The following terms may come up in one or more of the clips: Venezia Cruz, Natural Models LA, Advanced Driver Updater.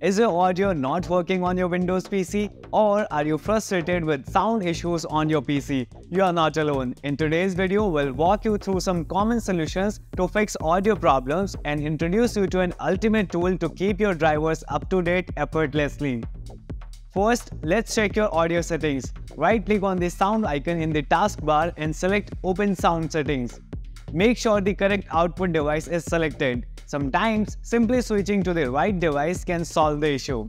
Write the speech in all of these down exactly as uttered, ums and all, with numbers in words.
Is your audio not working on your Windows P C? Or are you frustrated with sound issues on your P C? You are not alone. In today's video, we'll walk you through some common solutions to fix audio problems and introduce you to an ultimate tool to keep your drivers up to date effortlessly. First, let's check your audio settings. Right-click on the sound icon in the taskbar and select Open Sound Settings. Make sure the correct output device is selected. Sometimes, simply switching to the right device can solve the issue.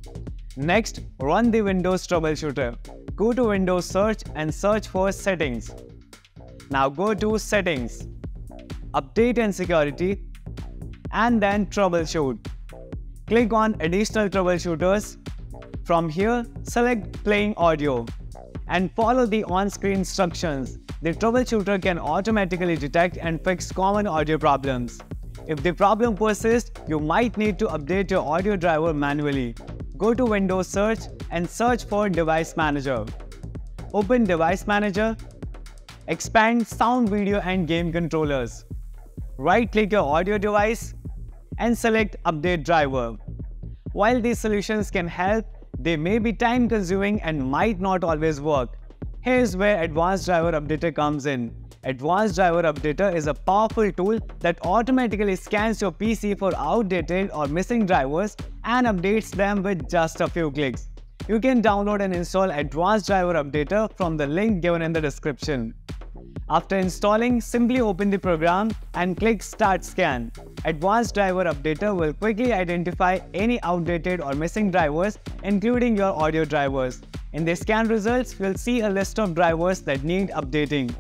Next, run the Windows troubleshooter. Go to Windows Search and search for Settings. Now go to Settings, Update and Security, and then Troubleshoot. Click on Additional Troubleshooters. From here, select Playing Audio and follow the on-screen instructions. The troubleshooter can automatically detect and fix common audio problems. If the problem persists, you might need to update your audio driver manually. Go to Windows Search and search for Device Manager. Open Device Manager. Expand Sound, Video and Game Controllers. Right-click your audio device and select Update Driver. While these solutions can help, they may be time-consuming and might not always work. Here's where Advanced Driver Updater comes in. Advanced Driver Updater is a powerful tool that automatically scans your P C for outdated or missing drivers and updates them with just a few clicks. You can download and install Advanced Driver Updater from the link given in the description. After installing, simply open the program and click Start Scan. Advanced Driver Updater will quickly identify any outdated or missing drivers, including your audio drivers. In the scan results, you'll see a list of drivers that need updating.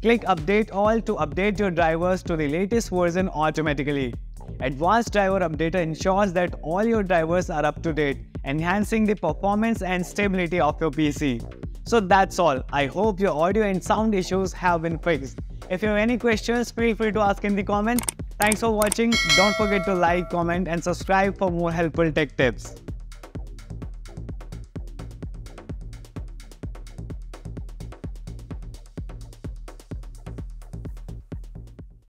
Click Update All to update your drivers to the latest version automatically. Advanced Driver Updater ensures that all your drivers are up to date, enhancing the performance and stability of your P C. So that's all. I hope your audio and sound issues have been fixed. If you have any questions, feel free to ask in the comments. Thanks for watching. Don't forget to like, comment, and subscribe for more helpful tech tips.